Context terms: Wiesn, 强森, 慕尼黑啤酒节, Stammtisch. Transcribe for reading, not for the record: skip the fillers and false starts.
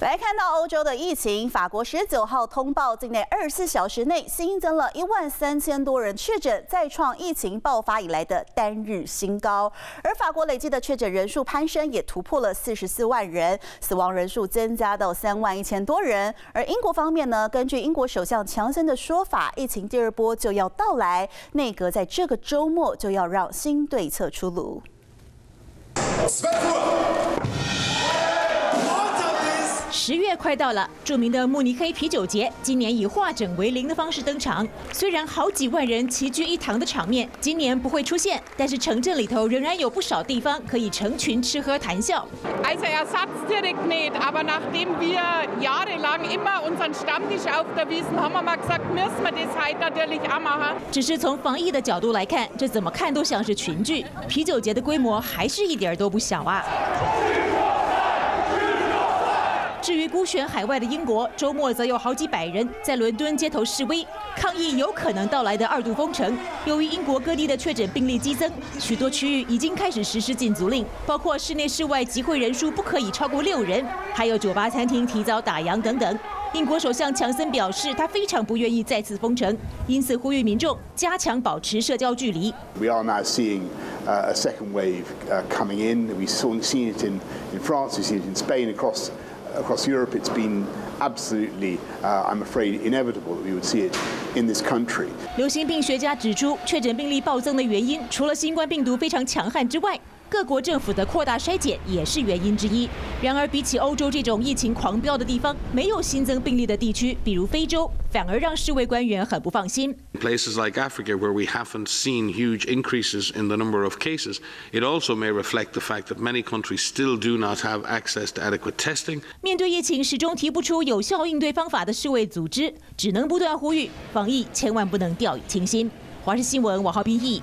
来看到欧洲的疫情，法国19号通报境内24小时内新增了13000多人确诊，再创疫情爆发以来的单日新高。而法国累计的确诊人数攀升，也突破了44万人，死亡人数增加到31000多人。而英国方面呢，根据英国首相强森的说法，疫情第二波就要到来，内阁在这个周末就要让新对策出炉。 10月快到了，著名的慕尼黑啤酒节今年以化整为零的方式登场。虽然好几万人齐聚一堂的场面今年不会出现，但是城镇里头仍然有不少地方可以成群吃喝谈笑。Also Ersatz direkt nicht, aber nachdem wir jahrelang immer unseren Stammtisch auf der Wiesn haben wir mal gesagt, müssen wir das heute natürlich auch machen. 只是从防疫的角度来看，这怎么看都像是群聚。啤酒节的规模还是一点都不小啊。 至于孤悬海外的英国，周末则有好几百人在伦敦街头示威，抗议有可能到来的2度封城。由于英国各地的确诊病例激增，许多区域已经开始实施禁足令，包括室内室外集会人数不可以超过6人，还有酒吧、餐厅提早打烊等等。英国首相强森表示，他非常不愿意再次封城，因此呼吁民众加强保持社交距离。We are now seeing a second wave coming in. We've seen it in France, we've seen it in Spain, across Europe. It's been absolutely, I'm afraid, inevitable that we would see it in this country. 流行病学家指出，确诊病例暴增的原因，除了新冠病毒非常强悍之外，各国政府的扩大筛检也是原因之一。然而，比起欧洲这种疫情狂飙的地方，没有新增病例的地区，比如非洲，反而让世卫官员很不放心。Places like Africa, where we haven't seen huge increases in the number of cases, it also may reflect the fact that many countries still do not have access to adequate testing. 面对疫情始终提不出有效应对方法的世卫组织，只能不断呼吁防疫千万不能掉以轻心。华视新闻，王浩斌译。